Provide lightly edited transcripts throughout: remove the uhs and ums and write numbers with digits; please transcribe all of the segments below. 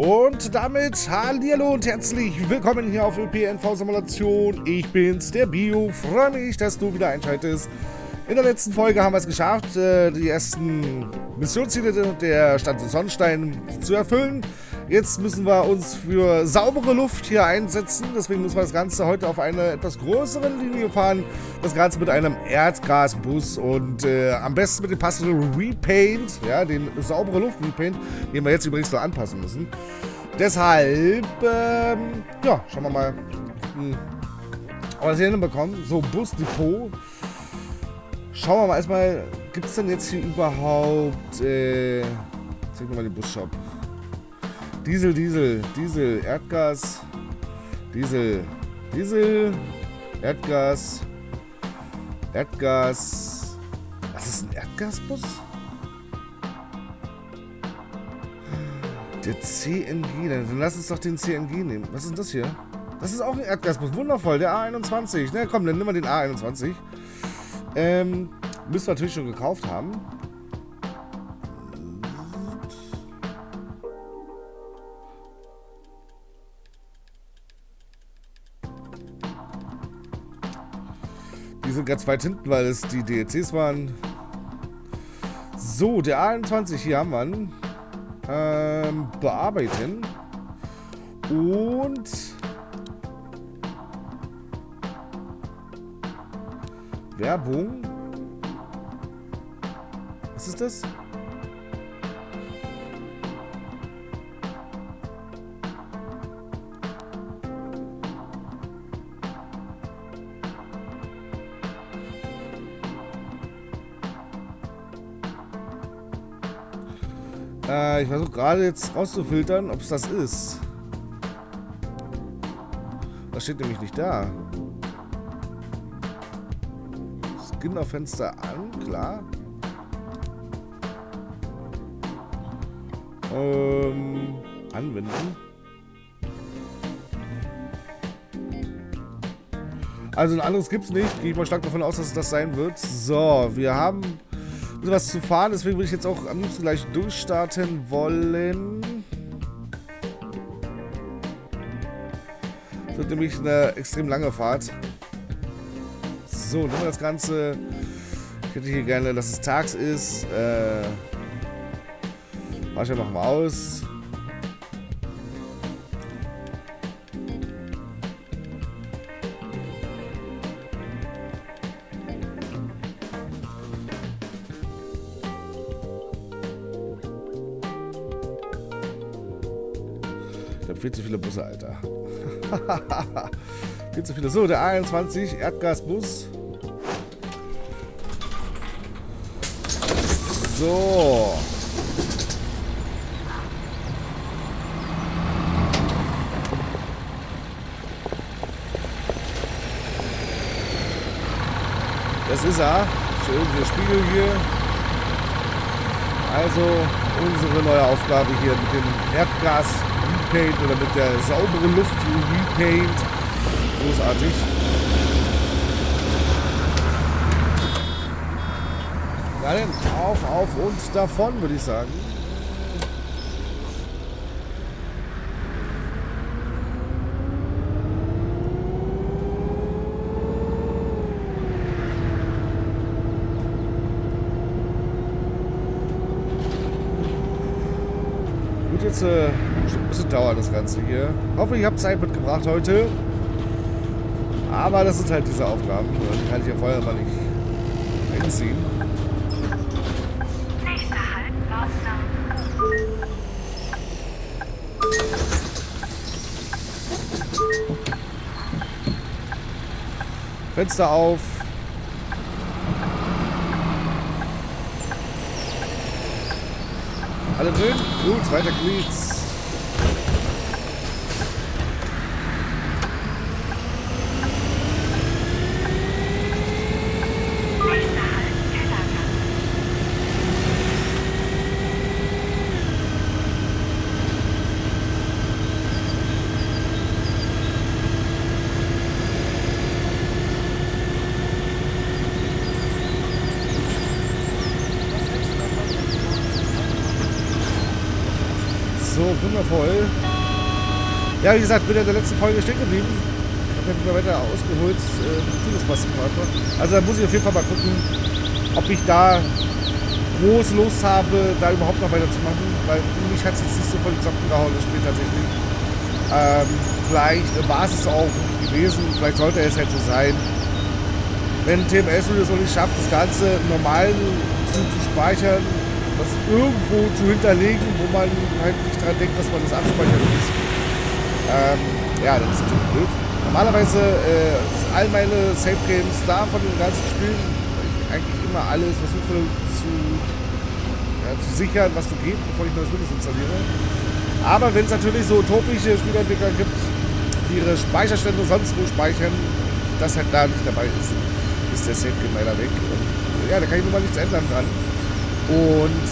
Und damit hallihallo und herzlich willkommen hier auf ÖPNV Simulation. Ich bin's, der Bio. Freue mich, dass du wieder einschaltest. In der letzten Folge haben wir es geschafft, die ersten Missionsziele der Stadt Sonnenstein zu erfüllen. Jetzt müssen wir uns für saubere Luft hier einsetzen. Deswegen müssen wir das Ganze heute auf einer etwas größeren Linie fahren. Das Ganze mit einem Erdgasbus und am besten mit dem passenden Repaint, ja, den saubere Luft Repaint, den wir jetzt übrigens noch anpassen müssen. Deshalb, ja, schauen wir mal, ob wir das hier hinbekommen. So, Busdepot. Schauen wir mal erstmal, gibt es denn jetzt hier überhaupt, jetzt sehen wir mal den Busshop. Diesel, Diesel, Diesel, Erdgas, Diesel, Diesel, Erdgas, Erdgas. Was ist ein Erdgasbus? Der CNG, dann lass uns doch den CNG nehmen. Was ist das hier? Das ist auch ein Erdgasbus, wundervoll, der A21. Na komm, dann nimm mal den A21. Müssen wir natürlich schon gekauft haben. Die sind ganz weit hinten, weil es die DLCs waren. So, der A21, hier haben wir ihn. Bearbeiten. Und Werbung. Was ist das? Ich versuche gerade jetzt rauszufiltern, ob es das ist. Das steht nämlich nicht da. Skin auf Fenster an, klar. Anwenden. Also ein anderes gibt es nicht. Gehe ich mal stark davon aus, dass es das sein wird. So, wir haben was zu fahren, deswegen würde ich jetzt auch am liebsten gleich durchstarten wollen. Das wird nämlich eine extrem lange Fahrt. So, nehmen wir das Ganze. Ich hätte hier gerne, dass es tags ist. Marsch machen wir aus. Viel zu viele Busse, Alter. Viel zu viele. So, der A21 Erdgasbus. So. Das ist er. Schön, der Spiegel hier. Also unsere neue Aufgabe hier mit dem Erdgas. Repaint oder mit der sauberen Luft Repaint. Großartig. Na denn, auf und davon, würde ich sagen. Gut, jetzt ein bisschen dauert das Ganze hier. Ich hoffe, ich habe Zeit mitgebracht heute. Aber das sind halt diese Aufgaben. Die kann ich ja vorher mal nicht einziehen. Nächster Halt, Baustamm. Fenster auf. Alle drin? Gut, weiter geht's. So, wundervoll. Ja, wie gesagt, bin ja in der letzten Folge stehen geblieben. Ich habe mir weiter ausgeholt, dieses Bus Simulator. Also da muss ich auf jeden Fall mal gucken, ob ich da groß Lust habe, da überhaupt noch weiter zu machen, weil mich hat es jetzt nicht so voll die Socken gehauen, das Spiel tatsächlich. Vielleicht war es auch gewesen, vielleicht sollte es halt so sein. Wenn TMS es noch nicht schafft, das Ganze im normalen zu speichern, das irgendwo zu hinterlegen, wo man halt nicht dran denkt, dass man das abspeichern muss. Ja, das ist natürlich blöd. Normalerweise sind all meine Save Games da von den ganzen Spielen, weil ich eigentlich immer alles versuche zu sichern, was so geht, bevor ich neues Windows installiere. Aber wenn es natürlich so utopische Spielentwickler gibt, die ihre Speicherstände sonst wo speichern, das halt da nicht dabei ist, ist der Safe-Game leider weg. Und ja, da kann ich nun mal nichts ändern dran. Und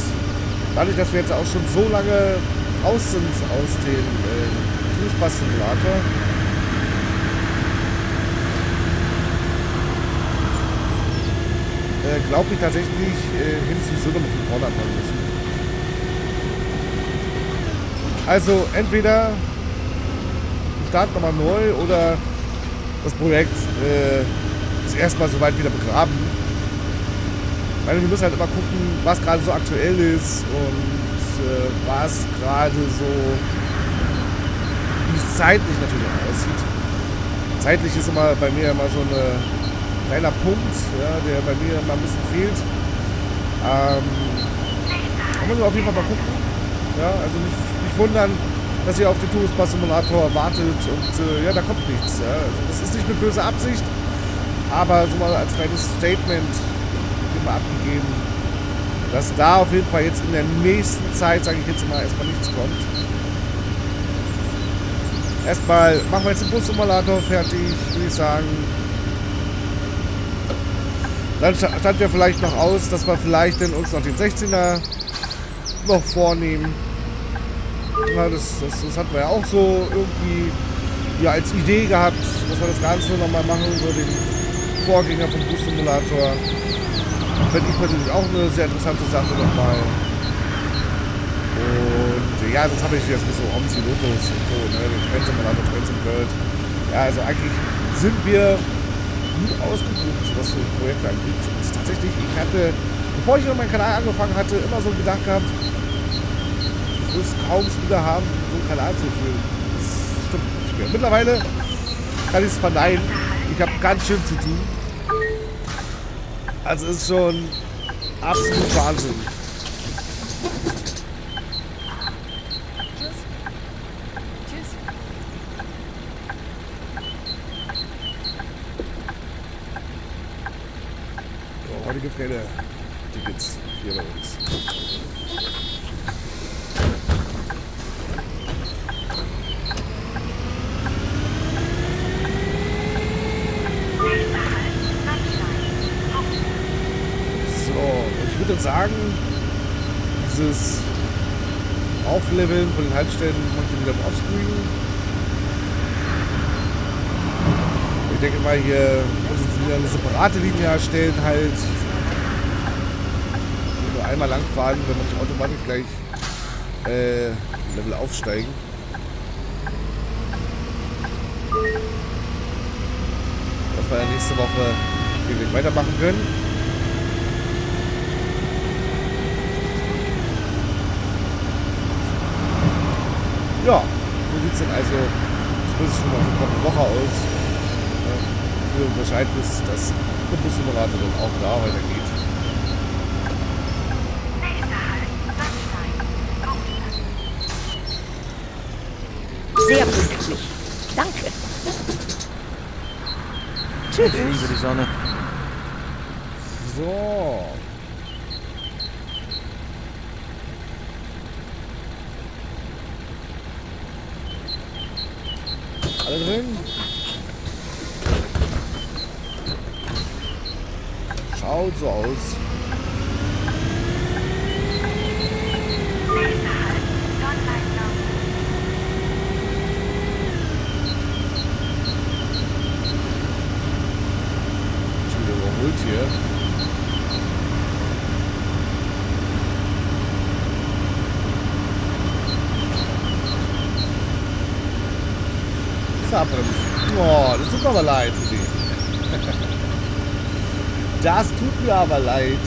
dadurch, dass wir jetzt auch schon so lange raus sind aus dem Bus Simulator, glaube ich tatsächlich hin zum Sinne mit dem Vordermann müssen. Also entweder Start nochmal neu oder das Projekt ist erstmal so weit wieder begraben. Weil wir müssen halt immer gucken, was gerade so aktuell ist und was gerade so, wie es zeitlich natürlich aussieht. Zeitlich ist immer bei mir immer so ein kleiner Punkt, ja, der bei mir immer ein bisschen fehlt. Da muss man auf jeden Fall mal gucken. Ja, also nicht wundern, dass ihr auf den Tourist Bus Simulator wartet und ja, da kommt nichts. Ja. Also das ist nicht mit böser Absicht, aber so mal als kleines Statement immer abgegeben, dass da auf jeden Fall jetzt in der nächsten Zeit, sage ich jetzt mal, erstmal nichts kommt. Erstmal machen wir jetzt den Bus Simulator fertig, würde ich sagen. Dann stand ja vielleicht noch aus, dass wir vielleicht denn uns noch den 16er noch vornehmen. Ja, das hatten wir ja auch so irgendwie ja, als Idee gehabt, dass wir das Ganze nochmal machen, so den Vorgänger vom Bus Simulator. Finde ich persönlich auch eine sehr interessante Sache nochmal. Und ja, sonst habe ich jetzt mit so OMSI Logos und so, ne, den Trends Simulator, Trends in World. Ja, also eigentlich sind wir gut ausgebucht, was so Projekte angeht. Das ist tatsächlich, ich hatte, bevor ich noch meinen Kanal angefangen hatte, immer so einen Gedanken gehabt, ich muss kaum Spieler haben, so einen Kanal zu füllen. Das stimmt nicht mehr. Mittlerweile kann ich es verneinen. Ich habe ganz schön zu tun. Also ist schon absolut Wahnsinn. Oh, heute gibt es keine Tickets hier bei uns. Ich würde sagen, dieses Aufleveln von den Haltestellen macht ihr wieder im Offscreen. Ich denke mal, hier müssen sie wieder eine separate Linie erstellen, halt nur einmal lang fahren, wenn man nicht automatisch gleich Level aufsteigen. Dass wir nächste Woche wirklich weitermachen können. Ja, so sieht es dann also zumindest schon mal für eine Woche aus. Wie ihr Bescheid wisst, dass der Bus Simulator dann auch da weitergeht. Sehr pünktlich. Danke. Tschüss. Ich liebe die Sonne. So. Alle drin? Schaut so aus. Schon wieder überholt hier. abbremsen. Oh, das tut mir aber leid für dich. Das tut mir aber leid.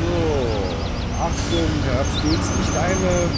So, Achtung, herzgültige Steine.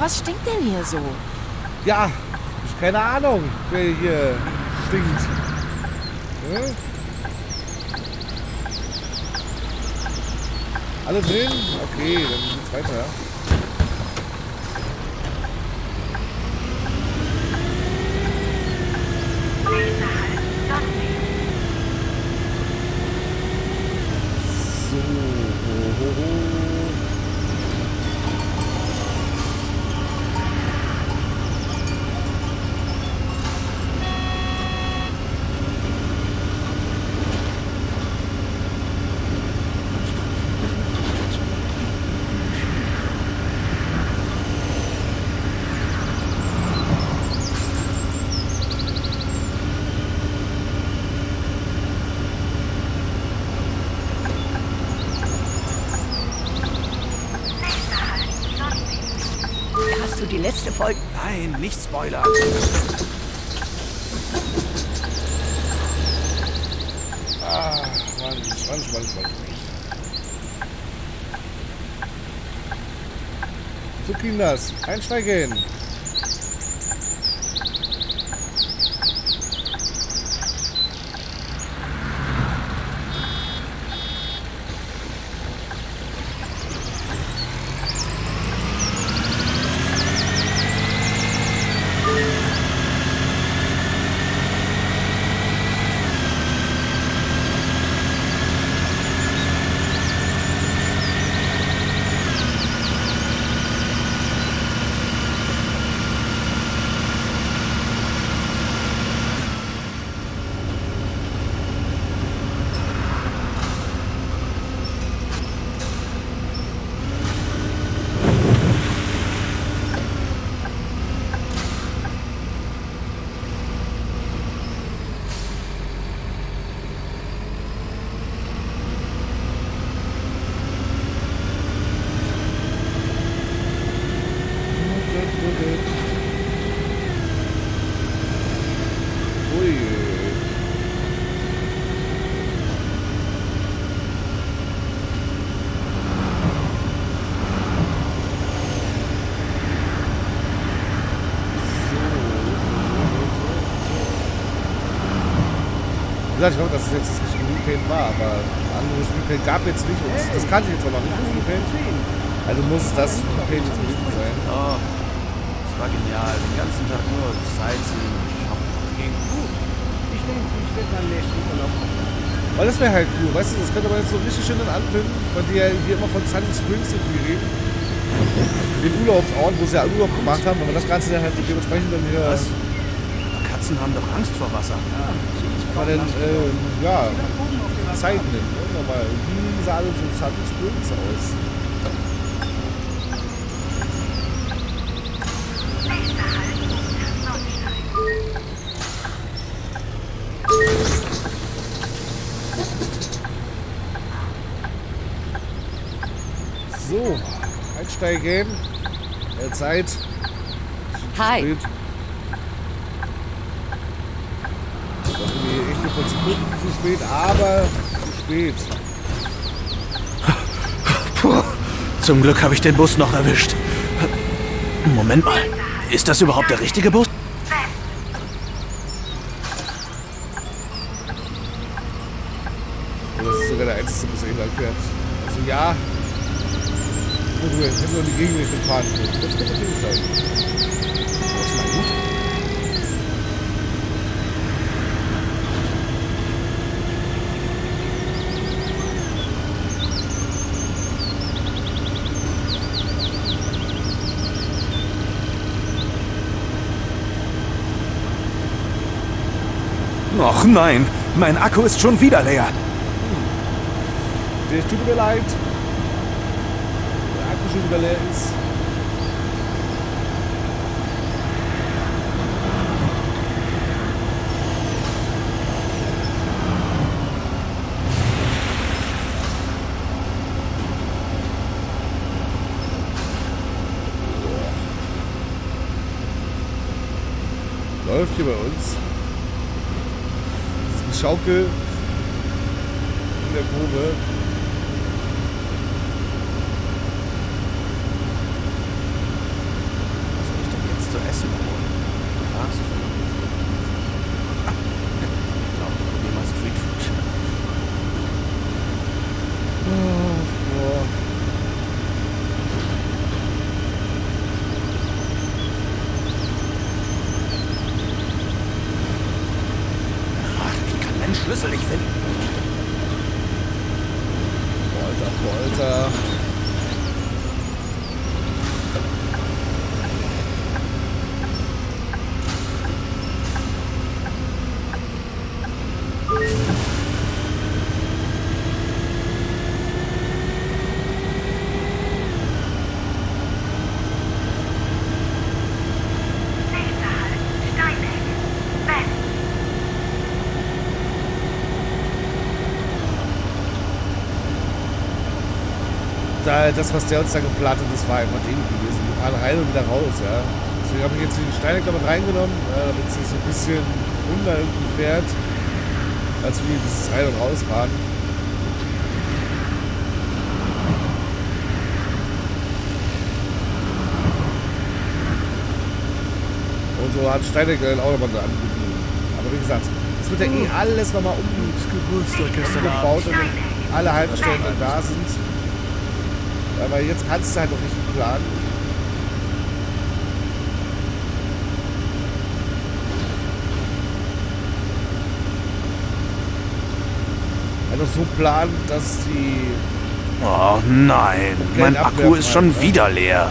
Was stinkt denn hier so? Ja, keine Ahnung, wer hier stinkt. Hm? Alle drin? Okay, dann geht's weiter. So, die letzte Folge. Nein, nicht Spoiler. Ah, Mann, Mann. So, Kinders, einsteigen. Ich glaube, dass es jetzt das richtige Repaint war, aber ein anderes Repaint gab jetzt nicht und das kannte ich jetzt aber nicht, das Repaint. Also muss das Repaint jetzt gewesen sein. Oh, das war genial, den ganzen Tag nur Sightseeing und Shoppen. Ging gut. Ich denke, ich werde dann nächsten Urlaub machen. Weil das wäre halt cool, weißt du, das könnte man jetzt so richtig schön dann anfinden, weil die ja hier immer von Sunny Springs irgendwie reden. Den Urlaubsort, wo sie ja Urlaub gemacht haben, aber das Ganze dann halt dementsprechend dann hier... Was? Katzen haben doch Angst vor Wasser. Ja. War denn, ja, Zeiten, aber wie sah denn so Sunny Springs aus? So, einsteigen. Zeit. Hi. Zu spät, aber zu spät. Puh, zum Glück habe ich den Bus noch erwischt. Moment mal, Ist das überhaupt der richtige Bus? Das ist sogar der einzige Bus, der hier lang fährt. Also ja. Wenn wir in die Gegenrichtung fahren, das kann natürlich sein. Das ist mal gut. Och nein, mein Akku ist schon wieder leer. Das tut mir leid. Der Akku schon wieder leer ist. Läuft hier bei uns. Schaukel in der Grube. Was soll ich denn jetzt zu essen holen? Du fragst. Ich glaube, ich probiere mal Streetfood. Schlüssel nicht finden. Alter, Alter. Das, was der uns da geplant hat, das war einfach Ding gewesen. Wir fahren rein und wieder raus, ja. Deswegen habe ich jetzt die Steine damit reingenommen, damit es so ein bisschen runter irgendwie fährt, als wir dieses Rein- und Rausfahren. Und so hat Steinecke auch nochmal da angegeben. Aber wie gesagt, es wird ja eh alles nochmal umgebaut und alle Haltestellen dann da sind. Aber jetzt kannst du halt noch nicht planen. Also so planen, dass die... Oh nein, mein Akku ist schon wieder leer.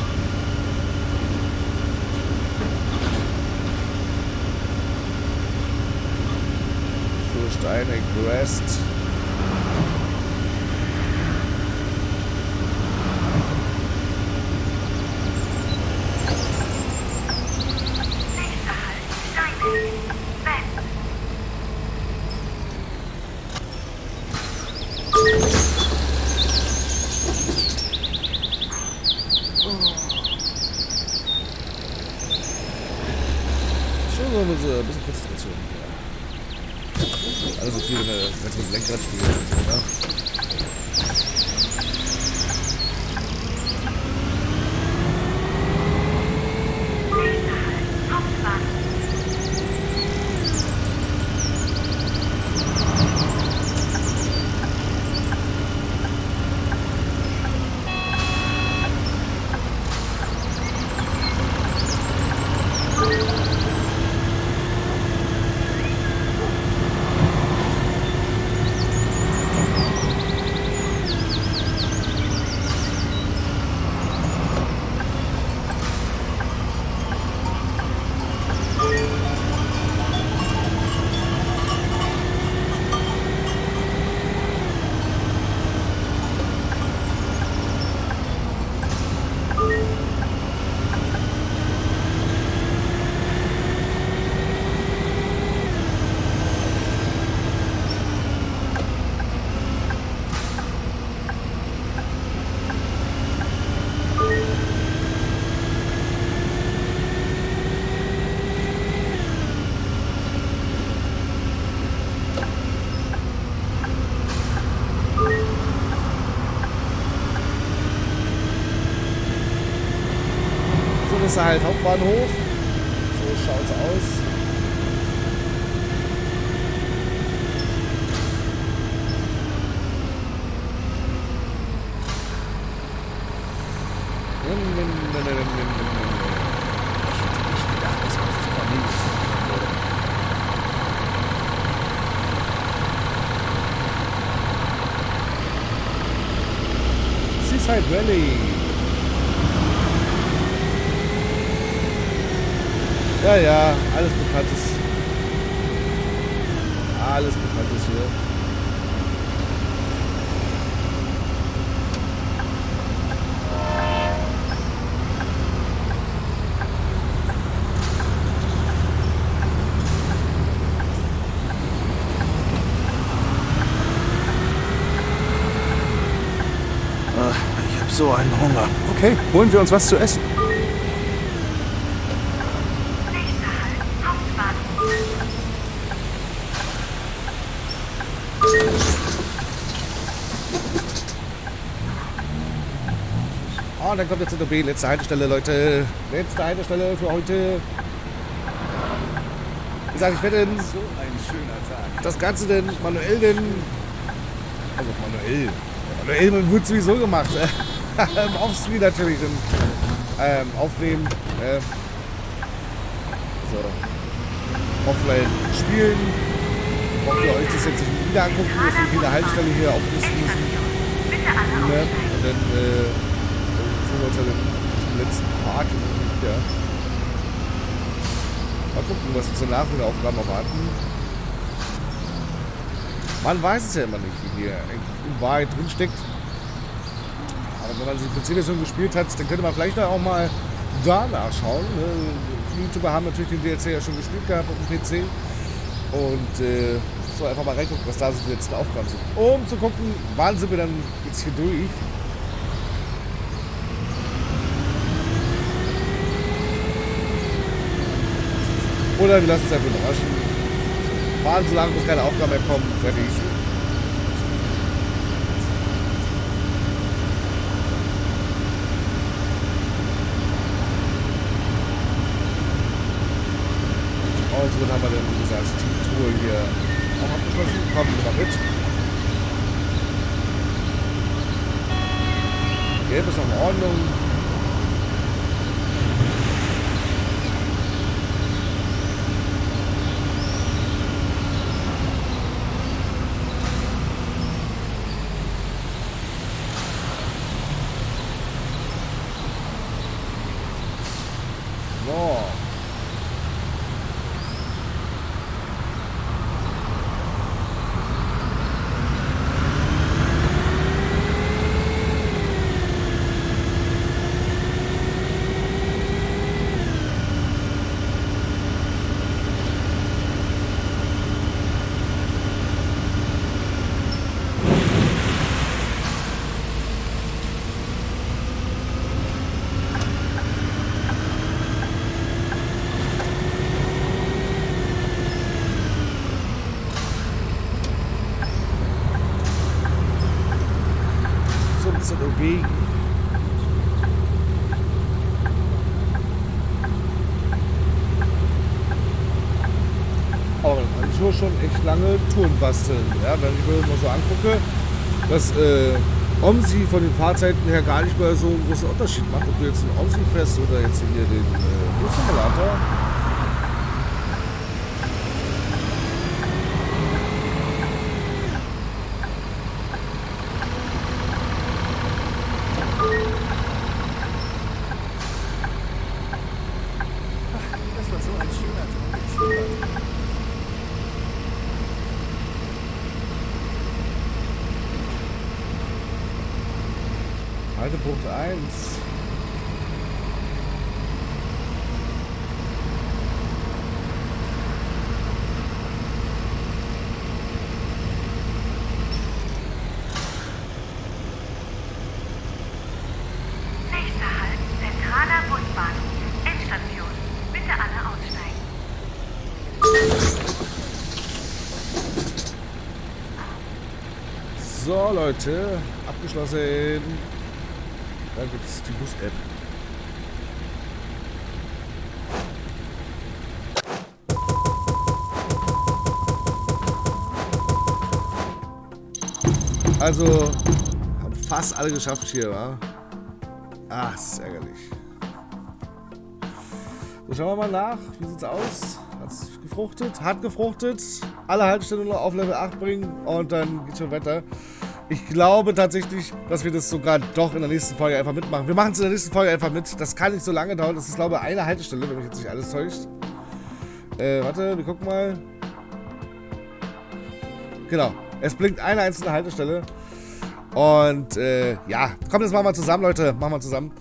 So, Steine, Crest. Das ist halt Hauptbahnhof. schaut's aus. Seaside Valley. Ja, ja, alles Bekanntes. Alles Bekanntes hier. So einen Hunger. Okay, holen wir uns was zu essen. Oh, dann kommt jetzt ZOB. Letzte Haltestelle, Leute. Letzte Haltestelle für heute. Wie gesagt, ich werde denn so ein schöner Tag. Das Ganze denn manuell denn. Also manuell. Manuell wird sowieso gemacht. Aufs Video natürlich aufnehmen. So. Offline spielen. Ich hoffe, ihr euch das jetzt nicht wieder angucken müsst und jede Haltestelle hier auflisten müssen. Ne? Und dann sind wir uns ja zum letzten Part. Ja. Mal gucken, was wir zur Nachholaufgaben erwarten. Man weiß es ja immer nicht, wie hier in Wahrheit drin steckt. Wenn man sich Beziehungsweise gespielt hat, dann könnte man vielleicht auch mal da nachschauen. Die YouTuber haben natürlich den DLC ja schon gespielt gehabt auf dem PC. Und so einfach mal reingucken, was da so die letzten Aufgaben sind. Um zu gucken, wann sind wir dann jetzt hier durch. Oder wir lassen es einfach überraschen. Fahren so lange, bis keine Aufgaben mehr kommen. Fertig. Und somit haben wir dann, wie gesagt, die Tour hier auch abgeschlossen. Kommen wir mal mit. Gelb ist noch in Ordnung. Schon echt lange Touren basteln. Ja, wenn ich mir mal so angucke, dass OMSI von den Fahrzeiten her gar nicht mehr so einen großen Unterschied macht, ob du jetzt einen OMSI fährst oder jetzt hier den Bus Simulator. Haltepunkt 1. Nächster Halt, zentraler Busbahnhof, Endstation. Bitte alle aussteigen. So Leute, abgeschlossen. Da gibt es die Bus-App. Also, haben fast alle geschafft hier, wa? Ach, das ist ärgerlich. So, schauen wir mal nach. Wie sieht's aus? Hat's gefruchtet? Hat gefruchtet. Alle Halbstellen nur auf Level 8 bringen und dann geht's schon weiter. Ich glaube tatsächlich, dass wir das sogar doch in der nächsten Folge einfach mitmachen. Wir machen es in der nächsten Folge einfach mit. Das kann nicht so lange dauern. Das ist, glaube ich, eine Haltestelle, wenn mich jetzt nicht alles täuscht. Warte, wir gucken mal. Genau. Es blinkt eine einzelne Haltestelle. Und, ja. Komm, das machen wir zusammen, Leute. Machen wir zusammen.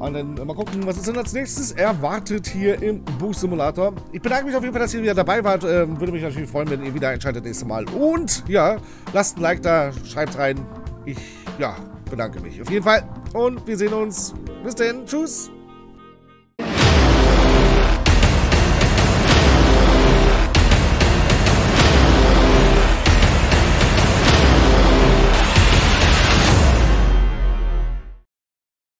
Und dann mal gucken, was uns denn als nächstes erwartet hier im Bus Simulator. Ich bedanke mich auf jeden Fall, dass ihr wieder dabei wart. Würde mich natürlich freuen, wenn ihr wieder einschaltet nächstes Mal. Und ja, lasst ein Like da, schreibt rein. Ich, ja, bedanke mich auf jeden Fall. Und wir sehen uns. Bis denn. Tschüss.